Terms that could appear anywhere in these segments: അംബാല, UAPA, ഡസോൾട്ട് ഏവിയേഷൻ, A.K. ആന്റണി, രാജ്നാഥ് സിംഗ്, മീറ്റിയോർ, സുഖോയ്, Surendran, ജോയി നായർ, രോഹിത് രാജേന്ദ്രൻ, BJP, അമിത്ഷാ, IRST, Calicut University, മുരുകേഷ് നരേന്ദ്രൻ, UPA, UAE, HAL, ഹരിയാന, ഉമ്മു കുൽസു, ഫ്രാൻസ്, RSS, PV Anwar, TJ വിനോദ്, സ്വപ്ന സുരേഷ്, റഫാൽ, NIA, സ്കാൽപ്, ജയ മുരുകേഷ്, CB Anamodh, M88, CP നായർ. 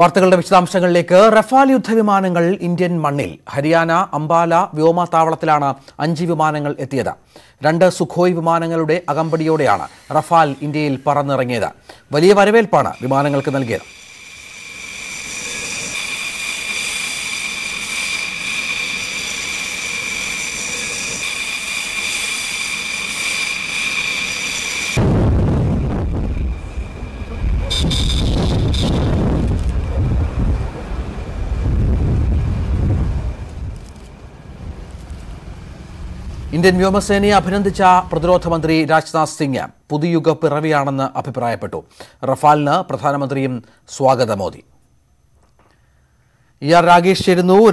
വാർത്തകളുടെ വിശദാംശങ്ങളിലേക്ക്. റഫാൽ യുദ്ധവിമാനങ്ങൾ ഇന്ത്യൻ മണ്ണിൽ. ഹരിയാന അംബാല വ്യോമത്താവളത്തിലാണ് 5 വിമാനങ്ങൾ എത്തിയത്. 2 സുഖോയ് വിമാനങ്ങളുടെ അകമ്പടിയോടെയാണ് റഫാൽ ഇന്ത്യയിൽ പറന്നിറങ്ങിയത്. വലിയ വരവേൽപ്പാണ് വിമാനങ്ങൾക്ക് നൽകിയത്. ഇന്ത്യൻ വ്യോമസേനയെ അഭിനന്ദിച്ച പ്രതിരോധ മന്ത്രി രാജ്നാഥ് സിംഗ് പുതുയുഗ പിറവിയാണെന്ന് അഭിപ്രായപ്പെട്ടു. റഫാലിന് പ്രധാനമന്ത്രിയും സ്വാഗതം മോദി.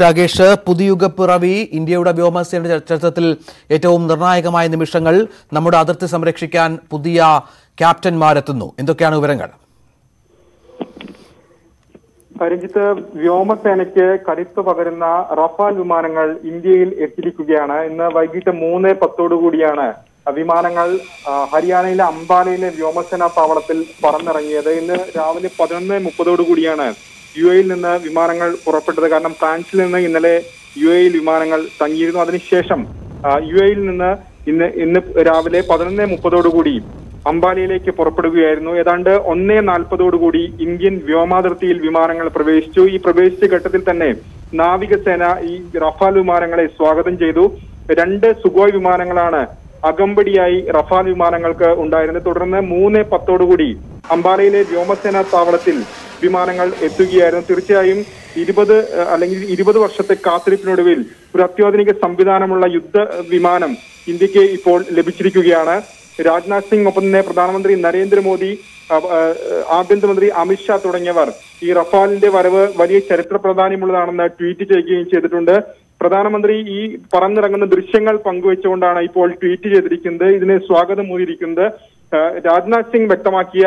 രാഗേഷ്, പുതുയുഗ പിറവി ഇന്ത്യയുടെ വ്യോമസേനയുടെ ചരിത്രത്തിൽ ഏറ്റവും നിർണായകമായ നിമിഷങ്ങൾ. നമ്മുടെ അതിർത്തി സംരക്ഷിക്കാൻ പുതിയ ക്യാപ്റ്റന്മാരെത്തുന്നു. എന്തൊക്കെയാണ് വിവരങ്ങൾ? പരിചിത്ത്, വ്യോമസേനയ്ക്ക് കരുത്ത് പകരുന്ന റഫാൽ വിമാനങ്ങൾ ഇന്ത്യയിൽ എത്തിയിരിക്കുകയാണ്. ഇന്ന് വൈകിട്ട് 3:10 വിമാനങ്ങൾ ഹരിയാനയിലെ അംബാലയിലെ വ്യോമസേനാ താവളത്തിൽ പറന്നിറങ്ങിയത്. ഇന്ന് രാവിലെ 11:30 UAE നിന്ന് വിമാനങ്ങൾ പുറപ്പെട്ടത്. കാരണം ഫ്രാൻസിൽ നിന്ന് ഇന്നലെ UAE വിമാനങ്ങൾ തങ്ങിയിരുന്നു. അതിനുശേഷം UAE നിന്ന് ഇന്ന് രാവിലെ 11:30 അംബാലയിലേക്ക് പുറപ്പെടുകയായിരുന്നു. ഏതാണ്ട് 1:40 ഇന്ത്യൻ വ്യോമാതിർത്തിയിൽ വിമാനങ്ങൾ പ്രവേശിച്ചു. ഈ പ്രവേശിച്ച ഘട്ടത്തിൽ തന്നെ നാവികസേന ഈ റഫാൽ വിമാനങ്ങളെ സ്വാഗതം ചെയ്തു. 2 സുഖോയ് വിമാനങ്ങളാണ് അകമ്പടിയായി റഫാൽ വിമാനങ്ങൾക്ക് ഉണ്ടായിരുന്നത്. തുടർന്ന് 3:10 അംബാലയിലെ വ്യോമസേനാ താവളത്തിൽ വിമാനങ്ങൾ എത്തുകയായിരുന്നു. തീർച്ചയായും 20 വർഷത്തെ കാത്തിരിപ്പിനൊടുവിൽ ഒരു അത്യാധുനിക സംവിധാനമുള്ള യുദ്ധ വിമാനം ഇന്ത്യക്ക് ഇപ്പോൾ ലഭിച്ചിരിക്കുകയാണ്. രാജ്നാഥ് സിംഗ്, ഒപ്പം തന്നെ പ്രധാനമന്ത്രി നരേന്ദ്രമോദി, ആഭ്യന്തരമന്ത്രി അമിത്ഷാ തുടങ്ങിയവർ ഈ റഫാലിന്റെ വരവ് വലിയ ചരിത്ര പ്രാധാന്യമുള്ളതാണെന്ന് ട്വീറ്റ് ചെയ്യുകയും ചെയ്തിട്ടുണ്ട്. പ്രധാനമന്ത്രി ഈ പറന്നിറങ്ങുന്ന ദൃശ്യങ്ങൾ പങ്കുവെച്ചുകൊണ്ടാണ് ഇപ്പോൾ ട്വീറ്റ് ചെയ്തിരിക്കുന്നത്, ഇതിനെ സ്വാഗതം മൂതിയിരിക്കുന്നത്. രാജ്നാഥ് സിംഗ് വ്യക്തമാക്കിയ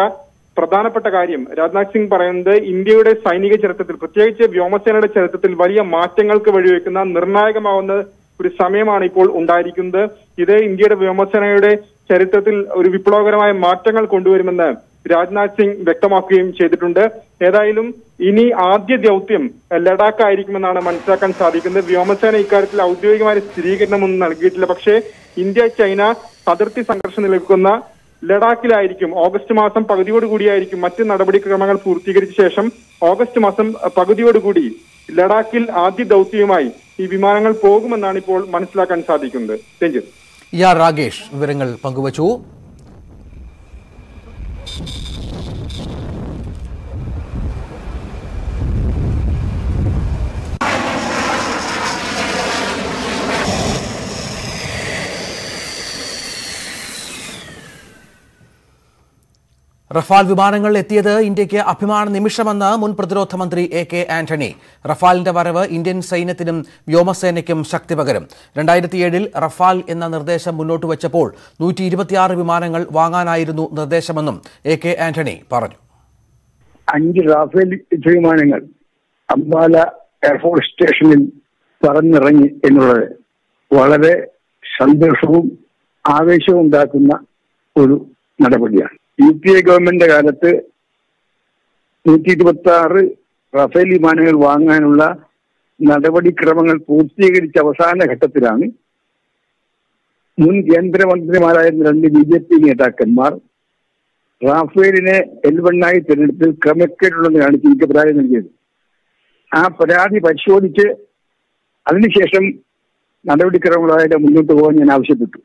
പ്രധാനപ്പെട്ട കാര്യം, രാജ്നാഥ് സിംഗ് പറയുന്നത്, ഇന്ത്യയുടെ സൈനിക ചരിത്രത്തിൽ, പ്രത്യേകിച്ച് വ്യോമസേനയുടെ ചരിത്രത്തിൽ വലിയ മാറ്റങ്ങൾക്ക് വഴിവെക്കുന്ന നിർണായകമാവുന്ന ഒരു സമയമാണ് ഇപ്പോൾ ഉണ്ടായിരിക്കുന്നത്. ഇത് ഇന്ത്യയുടെ വ്യോമസേനയുടെ ചരിത്രത്തിൽ ഒരു വിപ്ലവകരമായ മാറ്റങ്ങൾ കൊണ്ടുവരുമെന്ന് രാജ്നാഥ് സിംഗ് വ്യക്തമാക്കുകയും ചെയ്തിട്ടുണ്ട്. ഏതായാലും ഇനി ആദ്യ ദൗത്യം ലഡാക്ക് ആയിരിക്കുമെന്നാണ് മനസ്സിലാക്കാൻ സാധിക്കുന്നത്. വ്യോമസേന ഇക്കാര്യത്തിൽ ഔദ്യോഗികമായ സ്ഥിരീകരണമൊന്നും നൽകിയിട്ടില്ല. പക്ഷേ ഇന്ത്യ ചൈന അതിർത്തി സംഘർഷം നിലനിൽക്കുന്ന ലഡാക്കിലായിരിക്കും ഓഗസ്റ്റ് മാസം പകുതിയോടുകൂടിയായിരിക്കും മറ്റ് നടപടിക്രമങ്ങൾ പൂർത്തീകരിച്ച ശേഷം ഓഗസ്റ്റ് മാസം പകുതിയോടുകൂടി ലഡാക്കിൽ ആദ്യ ദൗത്യവുമായി ഈ വിമാനങ്ങൾ പോകുമെന്നാണ് ഇപ്പോൾ മനസ്സിലാക്കാൻ സാധിക്കുന്നത്. രഞ്ജിത്ത്, രാഗേഷ് വിവരങ്ങൾ പങ്കുവച്ചു. റഫാൽ വിമാനങ്ങൾ എത്തിയത് ഇന്ത്യക്ക് അഭിമാന നിമിഷമെന്ന് മുൻ പ്രതിരോധ മന്ത്രി A.K. ആന്റണി. റഫാലിന്റെ വരവ് ഇന്ത്യൻ സൈന്യത്തിനും വ്യോമസേനയ്ക്കും ശക്തി പകരും. 2007 റഫാൽ എന്ന നിർദ്ദേശം മുന്നോട്ട് വച്ചപ്പോൾ 126 വിമാനങ്ങൾ വാങ്ങാനായിരുന്നു നിർദ്ദേശമെന്നും A.K. ആന്റണി പറഞ്ഞു. 5 റാഫേൽ വിമാനങ്ങൾ അംബാല എയർഫോഴ്സ് സ്റ്റേഷനിൽ പറന്നിറങ്ങി എന്നുള്ളത് വളരെ സന്തോഷവും ആവേശവും ഉണ്ടാക്കുന്ന ഒരു നടപടിയാണ്. UPA ഗവൺമെന്റിന്റെ കാലത്ത് 126 റഫേൽ വിമാനങ്ങൾ വാങ്ങാനുള്ള നടപടിക്രമങ്ങൾ പൂർത്തീകരിച്ച അവസാന ഘട്ടത്തിലാണ് മുൻ കേന്ദ്രമന്ത്രിമാരായിരുന്ന 2 BJP നേതാക്കന്മാർ റാഫേലിനെ L1 തിരഞ്ഞെടുത്ത് ക്രമക്കേടുണ്ടെന്ന് കാണിച്ച് എനിക്ക് പരാതി നൽകിയത്. ആ പരാതി പരിശോധിച്ച് അതിനുശേഷം നടപടിക്രമങ്ങളായിട്ട് മുന്നോട്ട് പോകാൻ ഞാൻ ആവശ്യപ്പെട്ടു.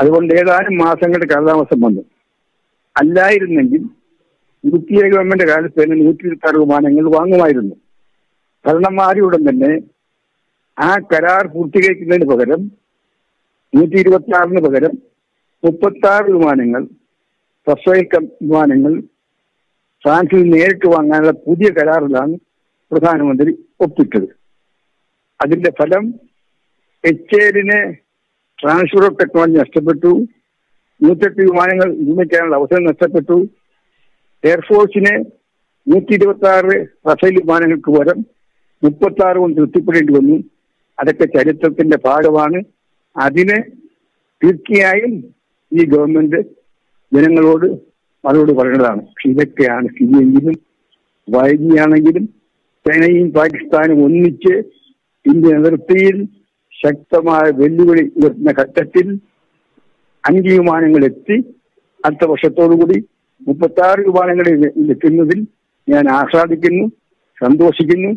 അതുകൊണ്ട് ഏതാനും മാസങ്ങളുടെ കാലതാമസം വന്നു. അല്ലായിരുന്നെങ്കിൽ UPA ഗവൺമെന്റ് കാലത്ത് തന്നെ 126 വിമാനങ്ങൾ വാങ്ങുമായിരുന്നു. ഭരണമാരിയുടൻ തന്നെ ആ കരാർ പൂർത്തീകരിക്കുന്നതിന് പകരം 126 പകരം 36 വിമാനങ്ങൾ, പ്രസവൈക്ക വിമാനങ്ങൾ ഫ്രാൻസിൽ നേരിട്ട് വാങ്ങാനുള്ള പുതിയ കരാറിലാണ് പ്രധാനമന്ത്രി ഒപ്പിട്ടത്. അതിന്റെ ഫലം HALന് ട്രാൻസ്ഫർ ഓഫ് ടെക്നോളജി നഷ്ടപ്പെട്ടു, 108 വിമാനങ്ങൾ നിർമ്മിക്കാനുള്ള അവസരം നഷ്ടപ്പെട്ടു, എയർഫോഴ്സിന് 126 റഫേൽ വിമാനങ്ങൾക്ക് പകരം 36 കൊണ്ട് തൃപ്തിപ്പെടേണ്ടി വന്നു. അതൊക്കെ ചരിത്രത്തിന്റെ ഭാഗമാണ്. അതിന് തീർച്ചയായും ഈ ഗവൺമെന്റ് ജനങ്ങളോട് മറുപടി പറയേണ്ടതാണ്. പക്ഷെ ഇതൊക്കെയാണ് CAയിലും വൈകിയാണെങ്കിലും ചൈനയും പാകിസ്ഥാനും ഒന്നിച്ച് ഇന്ത്യ അതിർത്തിയിൽ ശക്തമായ വെല്ലുവിളി ഉയർത്തുന്ന ഘട്ടത്തിൽ അംഗീകാരങ്ങളെത്തി അടുത്ത വർഷത്തോടുകൂടി 36 വിമാനങ്ങളിൽ എത്തുന്നതിൽ ഞാൻ ആഹ്ലാദിക്കുന്നു, സന്തോഷിക്കുന്നു.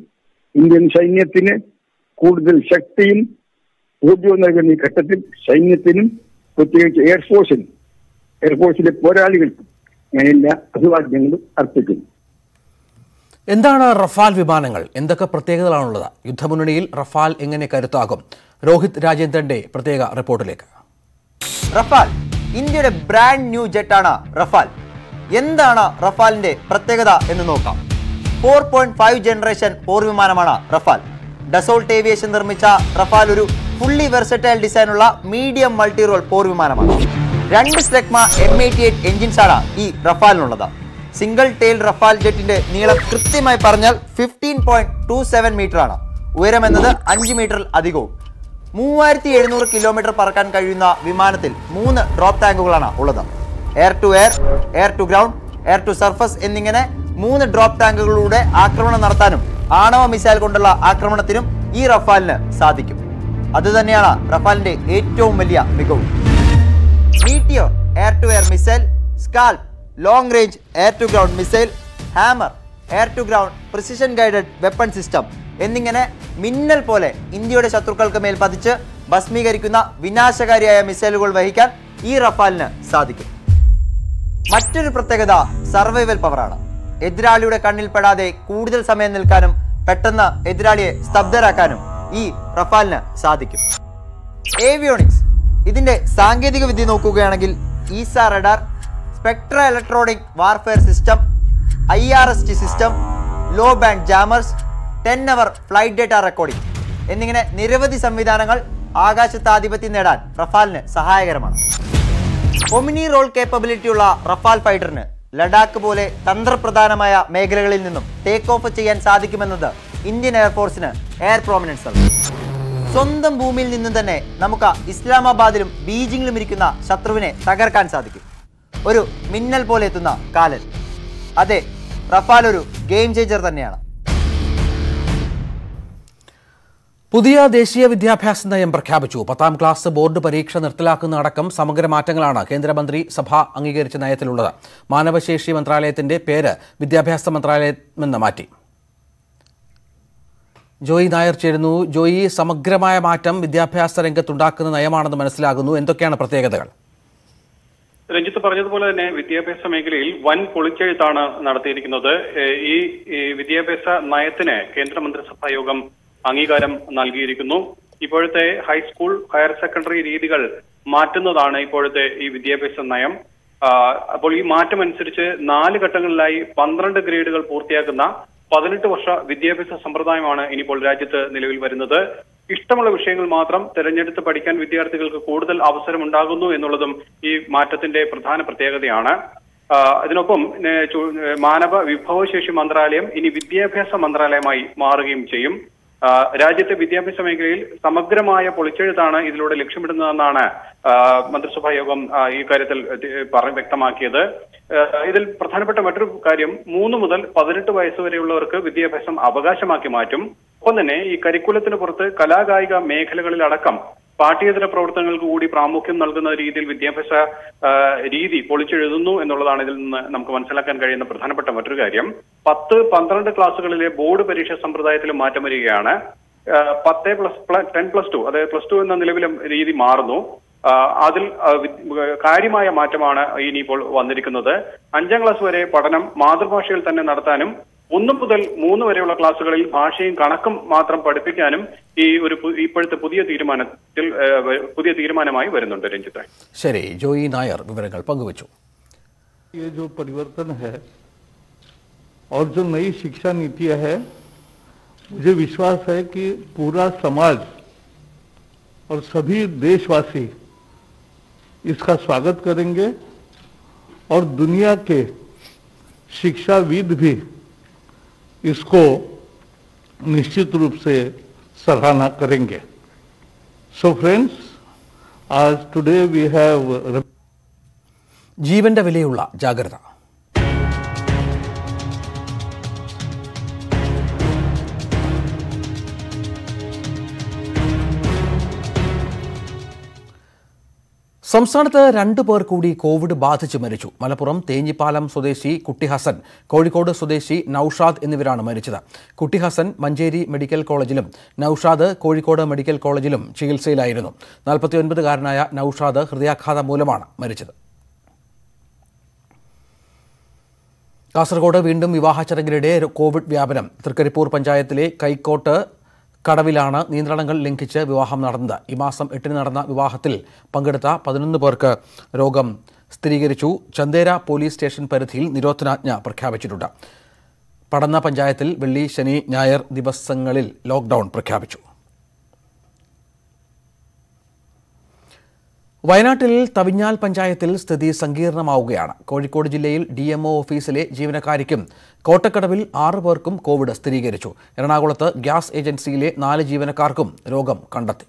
ഇന്ത്യൻ സൈന്യത്തിന് കൂടുതൽ ശക്തിയും ഊർജ്ജവും നൽകുന്ന ഈ ഘട്ടത്തിൽ സൈന്യത്തിനും പ്രത്യേകിച്ച് എയർഫോഴ്സിനും എയർഫോഴ്സിലെ പോരാളികൾക്കും ഞാൻ എല്ലാ അഭിവാദ്യങ്ങളും അർപ്പിക്കുന്നു. എന്താണ് റഫാൽ വിമാനങ്ങൾ? എന്തൊക്കെ പ്രത്യേകതകളാണുള്ളത്? യുദ്ധമുന്നണിയിൽ റഫാൽ എങ്ങനെ കരുത്താകും? രോഹിത് രാജേന്ദ്രന്റെ പ്രത്യേക റിപ്പോർട്ടിലേക്ക്. റഫാൽ ഇന്ത്യയുടെ ബ്രാൻഡ് ന്യൂ ജെറ്റാണ്. റഫാൽ എന്താണ് റഫാലിന്റെ പ്രത്യേകത എന്ന് നോക്കാം. 4.5 ജനറേഷൻ പോർ വിമാനമാണ് റഫാൽ. ഡസോൾട്ട് ഏവിയേഷൻ നിർമ്മിച്ച റഫാൽ ഒരു ഫുള്ളി വെർസറ്റൈൽ ഡിസൈനുള്ള മീഡിയം മൾട്ടി റോൾ പോർ വിമാനമാണ്. 2 സ്ലെഗ്മ M88 എഞ്ചിൻസാണ് ഈ റഫാലിനുള്ളത്. സിംഗിൾ ടെയിൽ റഫാൽ ജെറ്റിന്റെ നീളം കൃത്യമായി പറഞ്ഞാൽ 15.27 മീറ്ററാണ്. ഉയരം എന്നത് 5 മീറ്ററിൽ അധികവും. 3700 കിലോമീറ്റർ പറക്കാൻ കഴിയുന്ന വിമാനത്തിൽ 3 ഡ്രോപ്പ് ടാങ്കുകളാണ് ഉള്ളത്. Air to air, air to ground, air to surface എന്നിങ്ങനെ 3 ഡ്രോപ്പ് ടാങ്കുകളിലൂടെ ആക്രമണം നടത്താനും ആണവ മിസൈൽ കൊണ്ടുള്ള ആക്രമണത്തിനും ഈ റഫാലിന് സാധിക്കും. അതുതന്നെയാണ് റഫാലിന്റെ ഏറ്റവും വലിയ മികവ്. മീറ്റിയോർ air to air missile, സ്കാൽപ് long range air to ground missile, Hammer air to ground precision guided weapon system എന്നിങ്ങനെ മിന്നൽ പോലെ ഇന്ത്യയുടെ ശത്രുക്കൾക്ക് മേൽ പതിച്ച് ഭസ്മീകരിക്കുന്ന വിനാശകാരിയായ മിസൈലുകൾ വഹിക്കാൻ ഈ റഫാലിന് സാധിക്കും. മറ്റൊരു പ്രത്യേകത സർവൈവൽ പവറാണ്. എതിരാളിയുടെ കണ്ണിൽപ്പെടാതെ കൂടുതൽ സമയം നിൽക്കാനും പെട്ടെന്ന് എതിരാളിയെ സ്തബ്ധരാക്കാനും ഈ റഫാലിന് സാധിക്കും. ഏവിയോണിക്സ്, ഇതിന്റെ സാങ്കേതിക വിദ്യ നോക്കുകയാണെങ്കിൽ AESA radar, Spectra electronic warfare system, IRST system, low band jammers, 10 hour flight data recording എന്നിങ്ങനെ നിരവധി സംവിധാനങ്ങൾ ആകാശത്താധിപത്യം നേടാൻ റഫാലിന് സഹായകരമാണ്. ഒമിനി റോൾ കേപ്പബിലിറ്റിയുള്ള റഫാൽ ഫൈറ്ററിന് ലഡാക്ക് പോലെ തന്ത്രപ്രധാനമായ മേഖലകളിൽ നിന്നും ടേക്ക് ഓഫ് ചെയ്യാൻ സാധിക്കുമെന്നത് ഇന്ത്യൻ എയർഫോഴ്സിന് എയർ പ്രോമിനൻസ് നൽകും. സ്വന്തം ഭൂമിയിൽ നിന്നും തന്നെ നമുക്ക് ഇസ്ലാമാബാദിലും ബീജിംഗിലും ഇരിക്കുന്ന ശത്രുവിനെ തകർക്കാൻ സാധിക്കും. ഒരു മിന്നൽ പോലെ എത്തുന്ന കാലൻ. അതെ, റഫാൽ ഒരു ഗെയിം ചേഞ്ചർ തന്നെയാണ്. പുതിയ ദേശീയ വിദ്യാഭ്യാസ നയം പ്രഖ്യാപിച്ചു. 10ാം ക്ലാസ് ബോർഡ് പരീക്ഷ നിർത്തലാക്കുന്ന അടക്കം സമഗ്ര മാറ്റങ്ങളാണ് കേന്ദ്രമന്ത്രി സഭ അംഗീകരിച്ച നയത്തിലുള്ളത്. മാനവശേഷി മന്ത്രാലയത്തിന്റെ പേര് വിദ്യാഭ്യാസ മന്ത്രാലയമെന്ന് മാറ്റി. ജോയി നായർ ചേരുന്നു. ജോയി, സമഗ്രമായ മാറ്റം വിദ്യാഭ്യാസ രംഗത്തുണ്ടാക്കുന്ന നയമാണെന്ന് മനസ്സിലാകുന്നു. എന്തൊക്കെയാണ് പ്രത്യേകതകൾ? രഞ്ജിത്ത് പറഞ്ഞതുപോലെ തന്നെ വിദ്യാഭ്യാസ മേഖലയിൽ വൻ പൊളിച്ചെഴുത്താണ് നടത്തിയിരിക്കുന്നത്. ഈ വിദ്യാഭ്യാസ നയത്തിന് കേന്ദ്രമന്ത്രിസഭാ യോഗം അംഗീകാരം നൽകിയിരിക്കുന്നു. ഇപ്പോഴത്തെ ഹൈസ്കൂൾ ഹയർ സെക്കൻഡറി രീതികൾ മാറ്റുന്നതാണ് ഇപ്പോഴത്തെ ഈ വിദ്യാഭ്യാസ നയം. അപ്പോൾ ഈ മാറ്റമനുസരിച്ച് 4 ഘട്ടങ്ങളിലായി 12 ഗ്രേഡുകൾ പൂർത്തിയാക്കുന്ന 18 വർഷ വിദ്യാഭ്യാസ സമ്പ്രദായമാണ് ഇനിയിപ്പോൾ രാജ്യത്ത് നിലവിൽ വരുന്നത്. ഇഷ്ടമുള്ള വിഷയങ്ങൾ മാത്രം തെരഞ്ഞെടുത്ത് പഠിക്കാൻ വിദ്യാർത്ഥികൾക്ക് കൂടുതൽ അവസരമുണ്ടാകുന്നു എന്നുള്ളതും ഈ മാറ്റത്തിന്റെ പ്രധാന പ്രത്യേകതയാണ്. അതിനൊപ്പം മാനവ വിഭവശേഷി മന്ത്രാലയം ഇനി വിദ്യാഭ്യാസ മന്ത്രാലയമായി മാറുകയും ചെയ്യും. രാജ്യത്തെ വിദ്യാഭ്യാസ മേഖലയിൽ സമഗ്രമായ പൊളിച്ചെഴുത്താണ് ഇതിലൂടെ ലക്ഷ്യമിടുന്നതെന്നാണ് മന്ത്രിസഭാ യോഗം ഈ കാര്യത്തിൽ വ്യക്തമാക്കിയത്. ഇതിൽ പ്രധാനപ്പെട്ട മറ്റൊരു കാര്യം 3 മുതൽ 18 വയസ്സ് വരെയുള്ളവർക്ക് വിദ്യാഭ്യാസം അവകാശമാക്കി മാറ്റും. ഒപ്പം തന്നെ ഈ കരിക്കുലത്തിന് പുറത്ത് കലാകായിക മേഖലകളിലടക്കം പാഠ്യേതര പ്രവർത്തനങ്ങൾക്ക് കൂടി പ്രാമുഖ്യം നൽകുന്ന രീതിയിൽ വിദ്യാഭ്യാസ രീതി പൊളിച്ചെഴുതുന്നു എന്നുള്ളതാണ് ഇതിൽ നിന്ന് നമുക്ക് മനസ്സിലാക്കാൻ കഴിയുന്ന പ്രധാനപ്പെട്ട മറ്റൊരു കാര്യം. 10, 12 ക്ലാസ്സുകളിലെ ബോർഡ് പരീക്ഷാ സമ്പ്രദായത്തിൽ മാറ്റം വരികയാണ്. 10+10+2 അതായത് +2 എന്ന നിലവിലെ രീതി മാറുന്നു. അതിൽ കാര്യമായ മാറ്റമാണ് ഇനിയിപ്പോൾ വന്നിരിക്കുന്നത്. 5ാം ക്ലാസ് വരെ പഠനം മാതൃഭാഷയിൽ തന്നെ നടത്താനും 1 മുതൽ 3 വരെയുള്ള ക്ലാസ്സുകളിൽ ഭാഷയും കണക്കും മാത്രം പഠിപ്പിക്കാനും ഈ ഒരു ഇപ്പോഴത്തെ പുതിയ തീരുമാനമായി വരുന്നുണ്ട്. രഞ്ജിത്ത്. ശരി, ജോയി നായർ വിവരങ്ങൾ പങ്കുവച്ചു. शिक्षा नीति है, मुझे विश्वास है कि पूरा समाज और सभी देशवासी इसका स्वागत करेंगे और दुनिया के शिक्षाविद भी इसको निश्चित रूप से सराहना करेंगे. So friends, as today we have ജീവന്റെ വിലയുള്ള ജാഗ്രത. സംസ്ഥാനത്ത് 2 പേർ കൂടി കോവിഡ് ബാധിച്ച് മരിച്ചു. മലപ്പുറം തേഞ്ഞിപ്പാലം സ്വദേശി കുട്ടിഹസൻ, കോഴിക്കോട് സ്വദേശി നൌഷാദ് എന്നിവരാണ് മരിച്ചത്. കുട്ടിഹസൻ മഞ്ചേരി മെഡിക്കൽ കോളേജിലും നൌഷാദ് കോഴിക്കോട് മെഡിക്കൽ കോളേജിലും ചികിത്സയിലായിരുന്നു. 49-കാരനായ നൌഷാദ് ഹൃദയാഘാതം മൂലമാണ് മരിച്ചത്. കാസർഗോഡ് വീണ്ടും വിവാഹ ചടങ്ങിനിടെ കോവിഡ് വ്യാപനം. തൃക്കരിപ്പൂർ പഞ്ചായത്തിലെ കൈക്കോട്ട് കടവിലാണ് നിയന്ത്രണങ്ങൾ ലംഘിച്ച് വിവാഹം നടന്നത്. ഈ മാസം 8-ന് നടന്ന വിവാഹത്തിൽ പങ്കെടുത്ത 11 പേർക്ക് രോഗം സ്ഥിരീകരിച്ചു. ചന്ദേര പോലീസ് സ്റ്റേഷൻ പരിധിയിൽ നിരോധനാജ്ഞ പ്രഖ്യാപിച്ചിട്ടുണ്ട്. പടന്ന പഞ്ചായത്തിൽ വെള്ളി, ശനി, ഞായർ ദിവസങ്ങളിൽ ലോക്ക്ഡൌൺ പ്രഖ്യാപിച്ചു. വയനാട്ടിൽ തവിഞ്ഞാൽ പഞ്ചായത്തിൽ സ്ഥിതി സങ്കീർണമാവുകയാണ്. കോഴിക്കോട് ജില്ലയിൽ DMO ഓഫീസിലെ ജീവനക്കാരിക്കും കോട്ടക്കടവിൽ 6 പേർക്കും കോവിഡ് സ്ഥിരീകരിച്ചു. എറണാകുളത്ത് ഗ്യാസ് ഏജൻസിയിലെ 4 ജീവനക്കാർക്കും രോഗം കണ്ടെത്തി.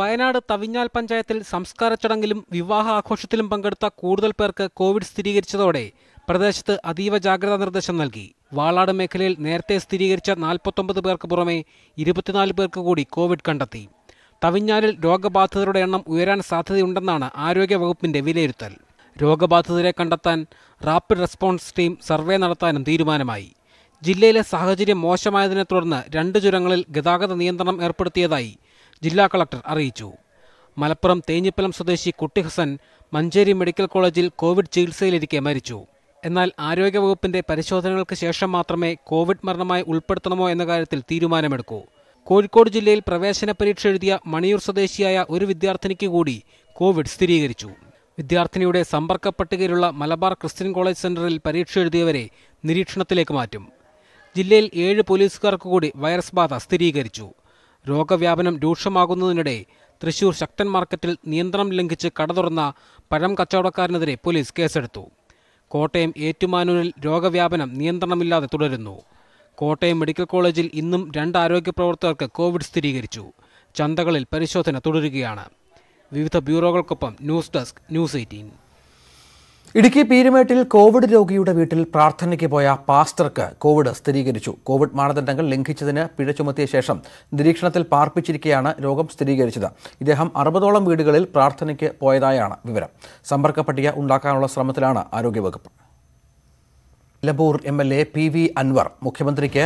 വയനാട് തവിഞ്ഞാൽ പഞ്ചായത്തിൽ സംസ്കാര ചടങ്ങിലും വിവാഹ ആഘോഷത്തിലും പങ്കെടുത്ത കൂടുതൽ പേർക്ക് കോവിഡ് സ്ഥിരീകരിച്ചതോടെ പ്രദേശത്ത് അതീവ ജാഗ്രതാ നിർദ്ദേശം നൽകി. വാളാട് മേഖലയിൽ നേരത്തെ സ്ഥിരീകരിച്ച 49 പേർക്ക് പുറമെ 24 പേർക്ക് കൂടി കോവിഡ് കണ്ടെത്തി. തവിഞ്ഞാലിൽ രോഗബാധിതരുടെ എണ്ണം ഉയരാൻ സാധ്യതയുണ്ടെന്നാണ് ആരോഗ്യവകുപ്പിന്റെ വിലയിരുത്തൽ. രോഗബാധിതരെ കണ്ടെത്താൻ റാപ്പിഡ് റെസ്പോൺസ് ടീം സർവേ നടത്താനും തീരുമാനമായി. ജില്ലയിലെ സാഹചര്യം മോശമായതിനെ തുടർന്ന് 2 ചുരങ്ങളിൽ ഗതാഗത നിയന്ത്രണം ഏർപ്പെടുത്തിയതായി ജില്ലാ കളക്ടർ അറിയിച്ചു. മലപ്പുറം തേഞ്ഞിപ്പലം സ്വദേശി കുട്ടിഹസൻ മഞ്ചേരി മെഡിക്കൽ കോളേജിൽ കോവിഡ് ചികിത്സയിലിരിക്കെ മരിച്ചു. എന്നാൽ ആരോഗ്യവകുപ്പിന്റെ പരിശോധനകൾക്ക് ശേഷം മാത്രമേ കോവിഡ് മരണമായി ഉൾപ്പെടുത്തണമോ എന്ന കാര്യത്തിൽ തീരുമാനമെടുക്കൂ. കോഴിക്കോട് ജില്ലയിൽ പ്രവേശന പരീക്ഷ എഴുതിയ മണിയൂർ സ്വദേശിയായ ഒരു വിദ്യാർത്ഥിനിക്ക് കൂടി കോവിഡ് സ്ഥിരീകരിച്ചു. വിദ്യാർത്ഥിനിയുടെ സമ്പർക്ക പട്ടികയിലുള്ള മലബാർ ക്രിസ്ത്യൻ കോളേജ് സെന്ററിൽ പരീക്ഷ എഴുതിയവരെ നിരീക്ഷണത്തിലേക്ക് മാറ്റും. ജില്ലയിൽ 7 പോലീസുകാർക്ക് കൂടി വൈറസ് ബാധ സ്ഥിരീകരിച്ചു. രോഗവ്യാപനം രൂക്ഷമാകുന്നതിനിടെ തൃശൂർ ശക്തൻ മാർക്കറ്റിൽ നിയന്ത്രണം ലംഘിച്ച് കട തുറന്ന പഴം കച്ചവടക്കാരനെതിരെ പോലീസ് കേസെടുത്തു. കോട്ടയം ഏറ്റുമാനൂരിൽ രോഗവ്യാപനം നിയന്ത്രണമില്ലാതെ തുടരുന്നു. കോട്ടയം മെഡിക്കൽ കോളേജിൽ ഇന്നും 2 ആരോഗ്യ പ്രവർത്തകർക്ക് കോവിഡ് സ്ഥിരീകരിച്ചു. ചന്തകളിൽ പരിശോധന തുടരുകയാണ്. വിവിധ ബ്യൂറോകൾക്കൊപ്പം ന്യൂസ് ഡെസ്ക് News18. ഇടുക്കി പീരുമേട്ടിൽ കോവിഡ് രോഗിയുടെ വീട്ടിൽ പ്രാർത്ഥനയ്ക്ക് പോയ പാസ്റ്റർക്ക് കോവിഡ് സ്ഥിരീകരിച്ചു. കോവിഡ് മാനദണ്ഡങ്ങൾ ലംഘിച്ചതിന് പിഴ ചുമത്തിയ ശേഷം നിരീക്ഷണത്തിൽ പാർപ്പിച്ചിരിക്കെയാണ് രോഗം സ്ഥിരീകരിച്ചത്. ഇദ്ദേഹം 60ഓളം വീടുകളിൽ പ്രാർത്ഥനയ്ക്ക് പോയതായാണ് വിവരം. സമ്പർക്ക പട്ടിക ഉണ്ടാക്കാനുള്ള ശ്രമത്തിലാണ് ആരോഗ്യവകുപ്പ്. നിലമ്പൂർ MLA PV Anwar മുഖ്യമന്ത്രിക്ക്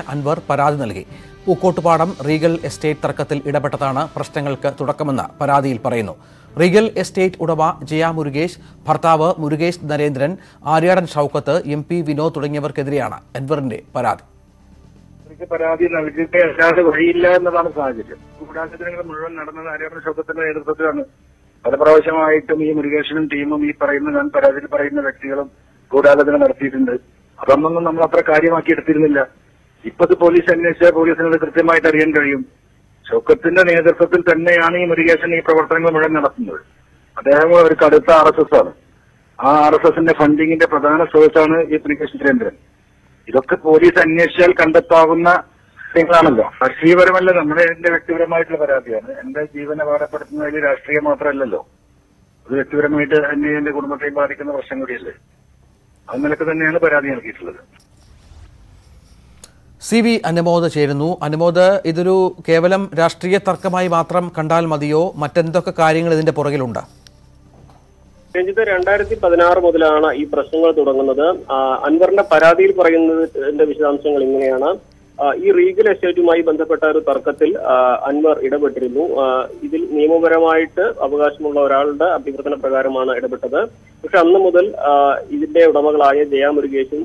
പരാതി നൽകി. പൂക്കോട്ടുപാടം റീഗൽ എസ്റ്റേറ്റ് തർക്കത്തിൽ ഇടപെട്ടതാണ് പ്രശ്നങ്ങൾക്ക് തുടക്കമെന്ന് പരാതിയിൽ പറയുന്നു. റീഗൽ എസ്റ്റേറ്റ് ഉടമ ജയ മുരുകേഷ്, ഭർത്താവ് മുരുകേഷ് നരേന്ദ്രൻ, ആര്യാടൻ ഷൌക്കത്ത്, MP Vinod തുടങ്ങിയവർക്കെതിരെയാണ് അൻവറിന്റെ പരാതി. പരാതി നൽകിയിട്ട് അല്ലാതെ വഴിയില്ല എന്നതാണ് സാഹചര്യം. ഗൂഢാചരണങ്ങൾ മുഴുവൻ നടന്നത് ആര്യാടൻ ഷൌക്കത്തിന്റെ നേതൃത്വത്തിലാണ്. പല പ്രാവശ്യമായിട്ടും ഈ മുരുകേഷനും ടീമും ഈ പറയുന്ന പരാതിയിൽ പറയുന്ന വ്യക്തികളും ഗൂഢാചരണം നടത്തിയിട്ടുണ്ട്. അതൊന്നും നമ്മൾ അത്ര കാര്യമാക്കി എടുത്തിരുന്നില്ല. ഇപ്പത് പോലീസ് അന്വേഷിച്ചാൽ പോലീസിനത് കൃത്യമായിട്ട് അറിയാൻ കഴിയും. ഷൗക്കത്തിന്റെ നേതൃത്വത്തിൽ തന്നെയാണ് ഈ മുരുകേശൻ ഈ പ്രവർത്തനങ്ങൾ മുഴുവൻ നടത്തുന്നത്. അദ്ദേഹം ഒരു കടുത്ത RSS ആണ്. ആ RSSന്റെ ഫണ്ടിങ്ങിന്റെ പ്രധാന സ്രോതസ്സാണ് ഈ മുരുകേശൻ സുരേന്ദ്രൻ. ഇതൊക്കെ പോലീസ് അന്വേഷിച്ചാൽ കണ്ടെത്താവുന്ന കാര്യങ്ങളാണല്ലോ. രാഷ്ട്രീയപരമല്ല, നമ്മുടെ എന്റെ വ്യക്തിപരമായിട്ടുള്ള പരാതിയാണ്. എന്റെ ജീവനെ അപകടപ്പെടുത്തുന്നതിൽ രാഷ്ട്രീയം മാത്രമല്ലല്ലോ, അത് വ്യക്തിപരമായിട്ട് എന്നെ എന്റെ കുടുംബത്തെയും ബാധിക്കുന്ന പ്രശ്നം കൂടിയല്ലേ. CB Anamodh ചേരുന്നു. അനുമോദ്, ഇതൊരു കേവലം രാഷ്ട്രീയ തർക്കമായി മാത്രം കണ്ടാൽ മതിയോ? മറ്റെന്തൊക്കെ കാര്യങ്ങൾ ഇതിന്റെ പുറകിലുണ്ട്? രഞ്ജിത്ത്, 2016 മുതലാണ് ഈ പ്രശ്നങ്ങൾ തുടങ്ങുന്നത്. അൻവറിന്റെ പരാതിയിൽ പറയുന്നതിന്റെ വിശദാംശങ്ങൾ ഇങ്ങനെയാണ്. ഈ റീഗൽ എസ്റ്റേറ്റുമായി ബന്ധപ്പെട്ട ഒരു തർക്കത്തിൽ അൻവർ ഇടപെട്ടിരുന്നു. ഇതിൽ നിയമപരമായിട്ട് അവകാശമുള്ള ഒരാളുടെ അഭ്യർത്ഥന പ്രകാരമാണ് ഇടപെട്ടത്. പക്ഷെ അന്ന് മുതൽ ഇതിന്റെ ഉടമകളായ ജയ മുരുകേഷും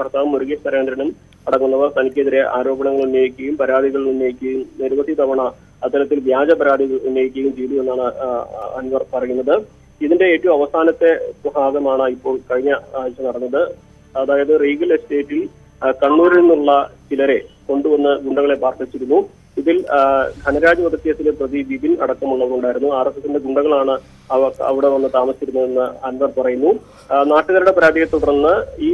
ഭർത്താവും മുരുകേഷ് നരേന്ദ്രനും അടങ്ങുന്നവർ തനിക്കെതിരെ ആരോപണങ്ങൾ ഉന്നയിക്കുകയും പരാതികൾ ഉന്നയിക്കുകയും നിരവധി തവണ അത്തരത്തിൽ വ്യാജ പരാതികൾ ഉന്നയിക്കുകയും ചെയ്തു എന്നാണ് അൻവർ പറയുന്നത്. ഇതിന്റെ ഏറ്റവും അവസാനത്തെ ഭാഗമാണ് ഇപ്പോൾ കഴിഞ്ഞ ആഴ്ച നടന്നത്. അതായത് റീഗൽ എസ്റ്റേറ്റിൽ കണ്ണൂരിൽ നിന്നുള്ള ചിലരെ കൊണ്ടുവന്ന് ഗുണ്ടകളെ പാർപ്പിച്ചിരുന്നു. ഇതിൽ ധനരാജ് വധക്കേസിലെ പ്രതി ബിബിൻ അടക്കമുള്ളവരുണ്ടായിരുന്നു. RSSന്റെ ഗുണ്ടകളാണ് അവർ അവിടെ വന്ന് താമസിച്ചിരുന്നതെന്ന് അൻവർ പറയുന്നു. നാട്ടുകാരുടെ പരാതിയെ തുടർന്ന് ഈ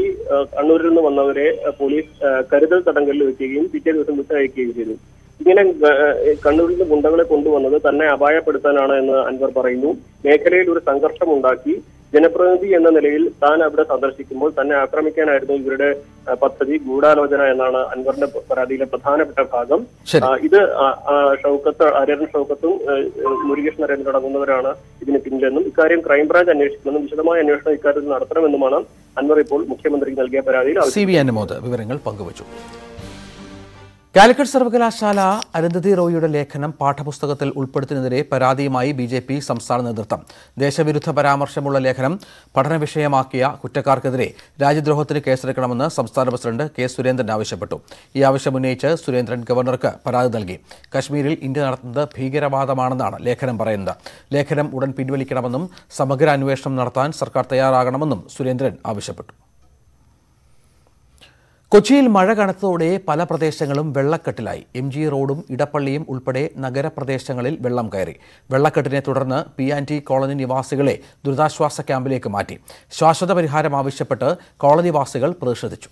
കണ്ണൂരിൽ നിന്ന് വന്നവരെ പോലീസ് കരുതൽ തടങ്കലിൽ വെക്കുകയും പിറ്റേ ദിവസം വിട്ടയക്കുകയും ചെയ്തു. ഇങ്ങനെ കണ്ണൂരിൽ നിന്ന് ഗുണ്ടകളെ കൊണ്ടുവന്നത് തന്നെ അപായപ്പെടുത്താനാണ് എന്ന് അൻവർ പറയുന്നു. മേഖലയിൽ ഒരു സംഘർഷമുണ്ടാക്കി ജനപ്രതിനിധി എന്ന നിലയിൽ താൻ അവിടെ സന്ദർശിക്കുമ്പോൾ തന്നെ ആക്രമിക്കാനായിരുന്നു ഇവരുടെ പദ്ധതി, ഗൂഢാലോചന എന്നാണ് അൻവറിന്റെ പരാതിയിലെ പ്രധാനപ്പെട്ട ഭാഗം. ഇത് ഷൗക്കത്ത്, ആര്യൻ ഷൗക്കത്തും മുരുകേഷ് നരേന്ദ്രൻ അടങ്ങുന്നവരാണ് ഇതിന് പിന്നിലെന്നും ഇക്കാര്യം ക്രൈംബ്രാഞ്ച് അന്വേഷിക്കുമെന്നും വിശദമായ അന്വേഷണം ഇക്കാര്യത്തിൽ നടത്തണമെന്നുമാണ് അൻവർ ഇപ്പോൾ മുഖ്യമന്ത്രിക്ക് നൽകിയ പരാതിയിൽ സിബി അനുമോദ് വിവരങ്ങൾ പങ്കുവച്ചു. കാലിക്കറ്റ് സർവകലാശാല അരുന്ധതി റോയിയുടെ ലേഖനം പാഠപുസ്തകത്തിൽ ഉൾപ്പെടുത്തുന്നതിനെ പരാതിയുമായി ബിജെപി സംസ്ഥാന നേതൃത്വം. ദേശവിരുദ്ധ പരാമർശമുള്ള ലേഖനം പഠനവിഷയമാക്കിയ കുറ്റക്കാർക്കെതിരെ രാജ്യദ്രോഹത്തിന് കേസെടുക്കണമെന്ന് സംസ്ഥാന പ്രസിഡന്റ് കെ സുരേന്ദ്രൻ ആവശ്യപ്പെട്ടു. ഈ ആവശ്യമുന്നയിച്ച് സുരേന്ദ്രൻ ഗവർണർക്ക് പരാതി നൽകി. കശ്മീരിൽ ഇന്ത്യ നടത്തുന്നത് ഭീകരവാദമാണെന്നാണ് ലേഖനം പറയുന്നത്. ലേഖനം ഉടൻ പിൻവലിക്കണമെന്നും സമഗ്ര അന്വേഷണം നടത്താൻ സർക്കാർ തയ്യാറാകണമെന്നും സുരേന്ദ്രൻ ആവശ്യപ്പെട്ടു. കൊച്ചിയിൽ മഴ കനത്തതോടെ പല പ്രദേശങ്ങളും വെള്ളക്കെട്ടിലായി. MG റോഡും ഇടപ്പള്ളിയും ഉൾപ്പെടെ നഗരപ്രദേശങ്ങളിൽ വെള്ളം കയറി. വെള്ളക്കെട്ടിനെ തുടർന്ന് P&T കോളനി നിവാസികളെ ദുരിതാശ്വാസ ക്യാമ്പിലേക്ക് മാറ്റി. ശാശ്വത പരിഹാരം ആവശ്യപ്പെട്ട് കോളനിവാസികൾ പ്രതിഷേധിച്ചു.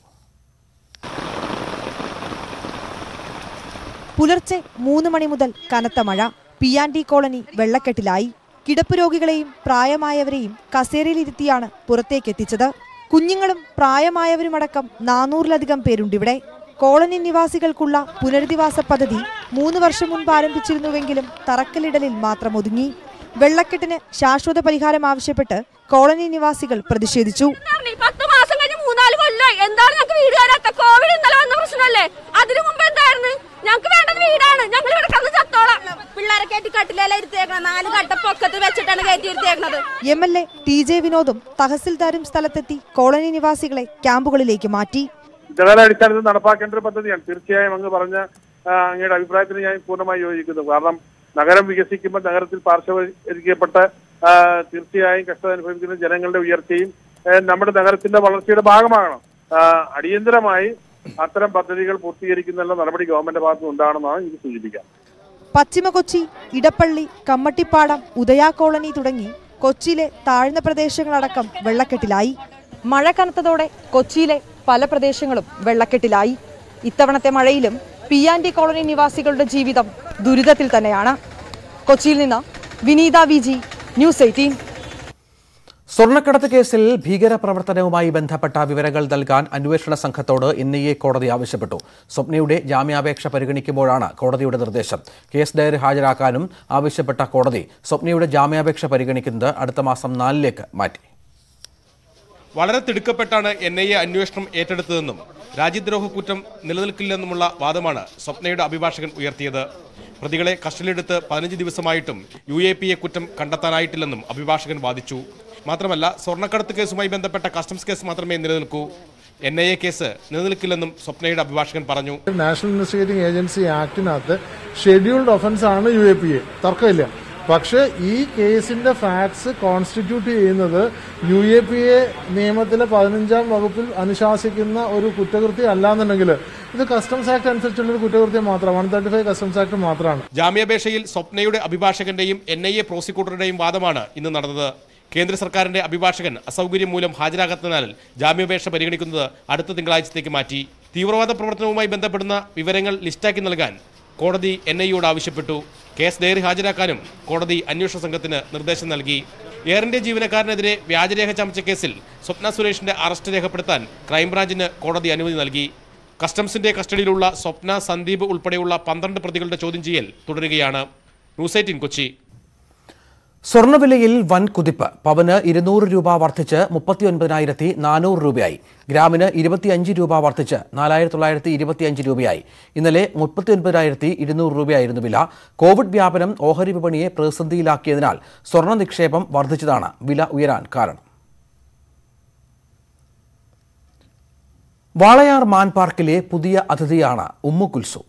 പുലർച്ചെ 3 മണി മുതൽ കനത്ത മഴ. P&T കോളനി വെള്ളക്കെട്ടിലായി. കിടപ്പ് രോഗികളെയും പ്രായമായവരെയും കസേരയിലിരുത്തിയാണ് പുറത്തേക്കെത്തിച്ചത്. കുഞ്ഞുങ്ങളും പ്രായമായവരുമടക്കം 400-ലധികം പേരുണ്ടിവിടെ. കോളനി നിവാസികൾക്കുള്ള പുനരധിവാസ പദ്ധതി 3 വർഷം മുൻപ് ആരംഭിച്ചിരുന്നുവെങ്കിലും തറക്കല്ലിടലിൽ മാത്രം ഒതുങ്ങി. വെള്ളക്കെട്ടിന് ശാശ്വത പരിഹാരം ആവശ്യപ്പെട്ട് കോളനി നിവാസികൾ പ്രതിഷേധിച്ചു. MLA TJ വിനോദും തഹസിൽദാരും സ്ഥലത്തെത്തി കോളനി നിവാസികളെ ക്യാമ്പുകളിലേക്ക് മാറ്റി. ജനകാലാടിസ്ഥാനത്തിൽ നടപ്പാക്കേണ്ട ഒരു പദ്ധതിയാണ്. തീർച്ചയായും അങ്ങ് പറഞ്ഞ അങ്ങയുടെ അഭിപ്രായത്തിന് ഞാൻ പൂർണ്ണമായി യോജിക്കുന്നു. കാരണം നഗരം വികസിക്കുമ്പോൾ നഗരത്തിൽ പാർശ്വവൽക്കരിക്കപ്പെട്ട തീർച്ചയായും കഷ്ടത അനുഭവിക്കുന്ന ജനങ്ങളുടെ ഉയർച്ചയും നമ്മുടെ നഗരത്തിന്റെ വളർച്ചയുടെ ഭാഗമാകണം. അടിയന്തരമായി അത്തരം പദ്ധതികൾ പൂർത്തീകരിക്കുന്ന നടപടി ഗവൺമെന്റ് ഭാഗത്ത് ഉണ്ടാണെന്നാണ് എനിക്ക് സൂചിപ്പിക്കാം. പശ്ചിമ കൊച്ചി, ഇടപ്പള്ളി, കമ്മട്ടിപ്പാടം, ഉദയ കോളനി തുടങ്ങി കൊച്ചിയിലെ താഴ്ന്ന പ്രദേശങ്ങളടക്കം വെള്ളക്കെട്ടിലായി. മഴ കനത്തതോടെ കൊച്ചിയിലെ പല പ്രദേശങ്ങളും വെള്ളക്കെട്ടിലായി. ഇത്തവണത്തെ മഴയിലും P&T കോളനി നിവാസികളുടെ ജീവിതം ദുരിതത്തിൽ തന്നെയാണ്. കൊച്ചിയിൽ നിന്ന് വിനീത വിജി, News18. സ്വർണ്ണക്കടത്ത് കേസിൽ ഭീകരപ്രവർത്തനവുമായി ബന്ധപ്പെട്ട വിവരങ്ങൾ നൽകാൻ അന്വേഷണ സംഘത്തോട് NIA കോടതി ആവശ്യപ്പെട്ടു. സ്വപ്നയുടെ ജാമ്യാപേക്ഷ പരിഗണിക്കുമ്പോഴാണ് കോടതിയുടെ നിർദ്ദേശം. കേസ് ഡയറി ഹാജരാക്കാനും ആവശ്യപ്പെട്ട കോടതി സ്വപ്നയുടെ ജാമ്യാപേക്ഷ പരിഗണിക്കുന്നത് അടുത്ത മാസം 4-ലേക്ക് മാറ്റി. വളരെ തിടുക്കപ്പെട്ടാണ് NIA അന്വേഷണം ഏറ്റെടുത്തതെന്നും രാജ്യദ്രോഹ കുറ്റം നിലനിൽക്കില്ലെന്നുമുള്ള വാദമാണ് സ്വപ്നയുടെ അഭിഭാഷകൻ ഉയർത്തിയത്. പ്രതികളെ കസ്റ്റഡിയിലെടുത്ത് 15 ദിവസമായിട്ടും UAPA കുറ്റം കണ്ടെത്താനായിട്ടില്ലെന്നും അഭിഭാഷകൻ വാദിച്ചു. മാത്രമല്ല, സ്വർണ്ണക്കടത്ത് കേസുമായി ബന്ധപ്പെട്ട കസ്റ്റംസ് കേസ് മാത്രമേ നിലനിൽക്കൂ. NIA കേസ് നിലനിൽക്കില്ലെന്നും സ്വപ്നയുടെ അഭിഭാഷകൻ പറഞ്ഞു. നാഷണൽ ഇൻവെസ്റ്റിഗേറ്റിംഗ് ഏജൻസി ആക്ടിനകത്ത് ഷെഡ്യൂൾഡ് ഒഫൻസ് ആണ് UAPA, തർക്കമില്ല. പക്ഷേ ഈ കേസിന്റെ ഫാക്ട്സ് കോൺസ്റ്റിറ്റ്യൂട്ട് ചെയ്യുന്നത് UAPA നിയമത്തിലെ 15-ാം വകുപ്പിൽ അനുശാസിക്കുന്ന ഒരു കുറ്റകൃത്യം അല്ലാന്നുണ്ടെങ്കിൽ ഇത് കസ്റ്റംസ് ആക്ട് അനുസരിച്ചുള്ള ഒരു കുറ്റകൃത്യം മാത്രമാണ്. 135 കസ്റ്റംസ് ആക്ട് മാത്രമാണ്. ജാമ്യാപേക്ഷയിൽ സ്വപ്നയുടെ അഭിഭാഷകന്റെയും NIA പ്രോസിക്യൂട്ടറുടെയും വാദമാണ് ഇന്ന് നടന്നത്. കേന്ദ്ര സർക്കാരിന്റെ അഭിഭാഷകൻ അസൗകര്യം മൂലം ഹാജരാകാത്തതിനാൽ ജാമ്യാപേക്ഷ പരിഗണിക്കുന്നത് അടുത്ത തിങ്കളാഴ്ചത്തേക്ക് മാറ്റി. തീവ്രവാദ പ്രവർത്തനവുമായി ബന്ധപ്പെടുന്ന വിവരങ്ങൾ ലിസ്റ്റാക്കി നൽകാൻ കോടതി NIAയോട് ആവശ്യപ്പെട്ടു. കേസ് ഡയറി ഹാജരാക്കാനും കോടതി അന്വേഷണ സംഘത്തിന് നിർദ്ദേശം നൽകി. എയർ ഇന്ത്യ ജീവനക്കാരനെതിരെ വ്യാജരേഖ ചമച്ച കേസിൽ സ്വപ്ന സുരേഷിന്റെ അറസ്റ്റ് രേഖപ്പെടുത്താൻ ക്രൈംബ്രാഞ്ചിന് കോടതി അനുമതി നൽകി. കസ്റ്റംസിന്റെ കസ്റ്റഡിയിലുള്ള സ്വപ്ന, സന്ദീപ് ഉൾപ്പെടെയുള്ള 12 പ്രതികളുടെ ചോദ്യം ചെയ്യൽ തുടരുകയാണ്. News18 കൊച്ചി. സ്വർണ്ണവിലയിൽ വൻ കുതിപ്പ്. പവന് 200 രൂപ വർദ്ധിച്ച് 39,400 രൂപയായി. ഗ്രാമിന് 25 രൂപ വർദ്ധിച്ച് 4,925 രൂപയായി. ഇന്നലെ 39,200 രൂപയായിരുന്നു വില. കോവിഡ് വ്യാപനം ഓഹരി വിപണിയെ പ്രതിസന്ധിയിലാക്കിയതിനാൽ സ്വർണ്ണ നിക്ഷേപം വർദ്ധിച്ചതാണ് വില ഉയരാൻ കാരണം. വാളയാർ മാൻ പാർക്കിലെ പുതിയ അതിഥിയാണ് ഉമ്മു കുൽസു.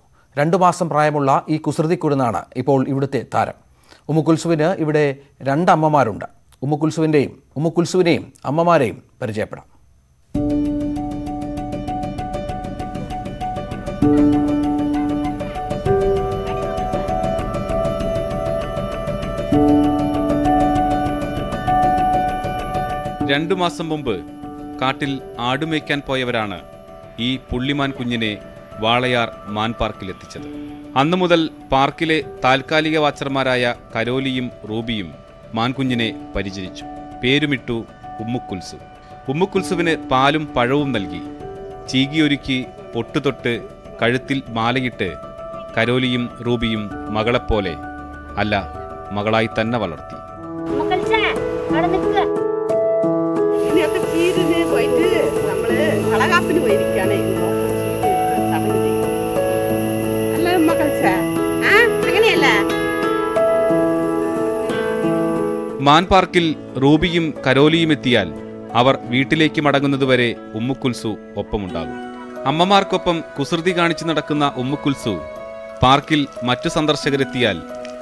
2 മാസം പ്രായമുള്ള ഈ കുസൃതിക്കുരുന്നാണ് ഇപ്പോൾ ഇവിടുത്തെ താരം. ഉമ്മുകുൽസുവിന് ഇവിടെ 2 അമ്മമാരുണ്ട്. ഉമ്മുകുൽസുവിനെയും അമ്മമാരെയും പരിചയപ്പെടാം. രണ്ടു മാസം മുമ്പ് കാട്ടിൽ ആടുമേയ്ക്കാൻ പോയവരാണ് ഈ പുള്ളിമാൻ കുഞ്ഞിനെ വാളയാർ മാൻ പാർക്കിലെത്തിച്ചത്. അന്നു മുതൽ പാർക്കിലെ താൽക്കാലിക വാച്ചർമാരായ കരോലിയും റൂബിയും മാൻകുഞ്ഞിനെ പരിചരിച്ചു. പേരുമിട്ടു ഉമ്മുക്കുൽസു. ഉമ്മുക്കുൽസുവിന് പാലും പഴവും നൽകി ചീകിയൊരുക്കി പൊട്ടുതൊട്ട് കഴുത്തിൽ മാലയിട്ട് കരോലിയും റൂബിയും മകളെപ്പോലെ അല്ല മകളായി തന്നെ വളർത്തി. മാൻ പാർക്കിൽ റൂബിയും കരോലിയും എത്തിയാൽ അവർ വീട്ടിലേക്ക് മടങ്ങുന്നതുവരെ ഉമ്മുക്കുൽസു ഒപ്പമുണ്ടാകും. അമ്മമാർക്കൊപ്പം കുസൃതി കാണിച്ചു നടക്കുന്ന ഉമ്മുക്കുൽസു പാർക്കിൽ മറ്റു സന്ദർശകരെത്തിയാൽ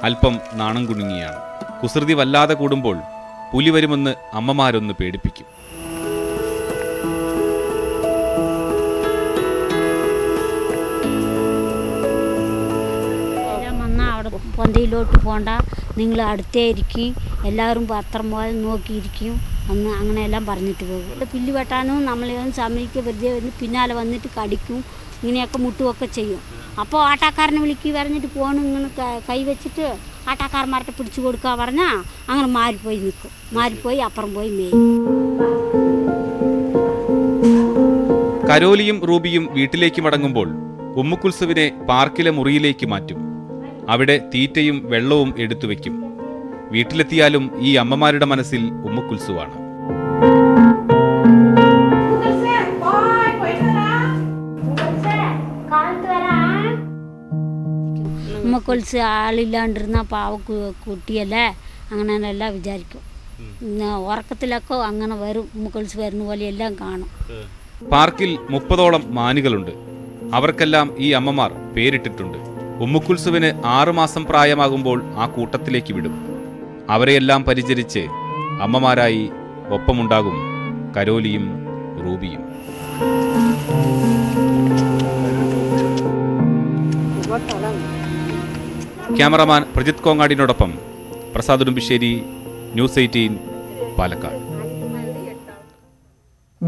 അല്പം നാണം കുടുങ്ങിയാണ്. കുസൃതി വല്ലാതെ കൂടുമ്പോൾ പുലി വരുമെന്ന് അമ്മമാരൊന്ന് പേടിപ്പിക്കും. പൊന്തയിലോട്ട് പോകണ്ട, നിങ്ങൾ അടുത്തേ ഇരിക്കും, എല്ലാവരും പത്രം പോലെ നോക്കിയിരിക്കും അന്ന് അങ്ങനെയെല്ലാം പറഞ്ഞിട്ട് പോകും. പുല്ല് വെട്ടാനും നമ്മളെയൊന്നും സമയത്ത് വെറുതെ വന്ന് പിന്നാലെ വന്നിട്ട് കടിക്കും, ഇങ്ങനെയൊക്കെ മുട്ടുമൊക്കെ ചെയ്യും. അപ്പോൾ ആട്ടാക്കാരനെ വിളിക്കുക പറഞ്ഞിട്ട് പോകണം, ഇങ്ങനെ കൈവച്ചിട്ട് ആട്ടാക്കാരന്മാരുടെ പിടിച്ചു കൊടുക്കുക പറഞ്ഞാൽ അങ്ങനെ മാറിപ്പോയി നിൽക്കും, മാറിപ്പോയി അപ്പുറം പോയി മേയും. കരോലിയും റൂബിയും വീട്ടിലേക്ക് മടങ്ങുമ്പോൾ ഉമ്മുക്കുൽസുവിനെ പാർക്കിലെ മുറിയിലേക്ക് മാറ്റും. അവിടെ തീറ്റയും വെള്ളവും എടുത്തു വയ്ക്കും. വീട്ടിലെത്തിയാലും ഈ അമ്മമാരുടെ മനസ്സിൽ ഉമ്മുക്കുൽസുവാണ്. ഉമ്മുക്കുൽസ് ആളില്ലാണ്ടിരുന്ന പാവ കുട്ടിയല്ലേ അങ്ങനെയെല്ലാം വിചാരിക്കും. ഉറക്കത്തിലൊക്കെ അങ്ങനെ വരും, ഉമ്മുക്കുൽസ് വരുന്ന പോലെ എല്ലാം കാണും. പാർക്കിൽ 30ഓളം മാനുകളുണ്ട്. അവർക്കെല്ലാം ഈ അമ്മമാർ പേരിട്ടിട്ടുണ്ട്. ഉമ്മുക്കുൽസുവിന് 6 മാസം പ്രായമാകുമ്പോൾ ആ കൂട്ടത്തിലേക്ക് വിടും. അവരെയെല്ലാം പരിചരിച്ച് അമ്മമാരായി ഒപ്പമുണ്ടാകും കരോലിയും റൂബിയും. ക്യാമറമാൻ പ്രജിത് കോങ്ങാടിനോടൊപ്പം പ്രസാദ് ഉടുമ്പിശ്ശേരി, ന്യൂസ് 18 പാലക്കാട്.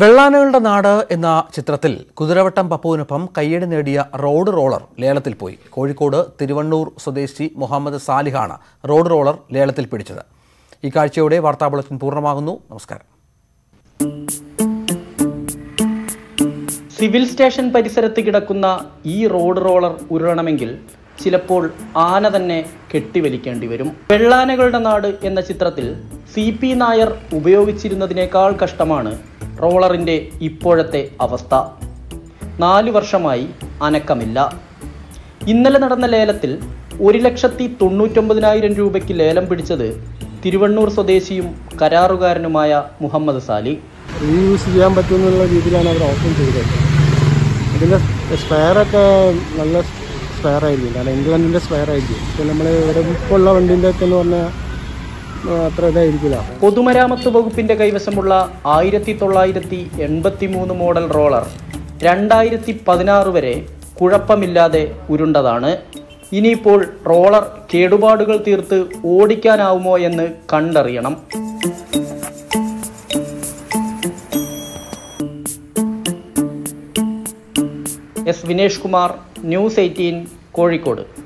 വെള്ളാനകളുടെ നാട് എന്ന ചിത്രത്തിൽ കുതിരവട്ടം പപ്പുവിനൊപ്പം കയ്യടി നേടിയ റോഡ് റോളർ ലേലത്തിൽ പോയി. കോഴിക്കോട് തിരുവണ്ണൂർ സ്വദേശി മുഹമ്മദ് സാലിഹാണ് റോഡ് റോളർ ലേലത്തിൽ പിടിച്ചത്. ഈ കാഴ്ചയോടെ വാർത്താ ബുള്ളറ്റിൻ പൂർണ്ണമാകുന്നു. നമസ്കാരം. സിവിൽ സ്റ്റേഷൻ പരിസരത്ത് കിടക്കുന്ന ഈ റോഡ് റോളർ ഉരുളണമെങ്കിൽ ചിലപ്പോൾ ആന തന്നെ കെട്ടിവലിക്കേണ്ടി വരും. വെള്ളാനകളുടെ നാട് എന്ന ചിത്രത്തിൽ CP നായർ ഉപയോഗിച്ചിരുന്നതിനേക്കാൾ കഷ്ടമാണ് റോളറിൻ്റെ ഇപ്പോഴത്തെ അവസ്ഥ. 4 വർഷമായി അനക്കമില്ല. ഇന്നലെ നടന്ന ലേലത്തിൽ 1,99,000 രൂപയ്ക്ക് ലേലം പിടിച്ചത് തിരുവണ്ണൂർ സ്വദേശിയും കരാറുകാരനുമായ മുഹമ്മദ് സാലി. റീയൂസ് ചെയ്യാൻ പറ്റുമെന്നുള്ള രീതിയിലാണ് അവർ ഓപ്പൺ ചെയ്തത്. ഇതിൻ്റെ സ്പെയറൊക്കെ നല്ല സ്പെയറായിരുന്നു, കാരണം ഇംഗ്ലണ്ടിൻ്റെ സ്പെയറായിരിക്കും. പക്ഷേ നമ്മൾ ഇവിടെ ഉള്ള വണ്ടീൻ്റെ ഒക്കെ എന്ന് പറഞ്ഞാൽ പൊതുമരാമത്ത് വകുപ്പിന്റെ കൈവശമുള്ള 1983 മോഡൽ റോളർ 2016 വരെ കുഴപ്പമില്ലാതെ ഉരുണ്ടതാണ്. ഇനിയിപ്പോൾ റോളർ കേടുപാടുകൾ തീർത്ത് ഓടിക്കാനാവുമോ എന്ന് കണ്ടറിയണം. S. വിനേഷ് കുമാർ, ന്യൂസ് 18 കോഴിക്കോട്.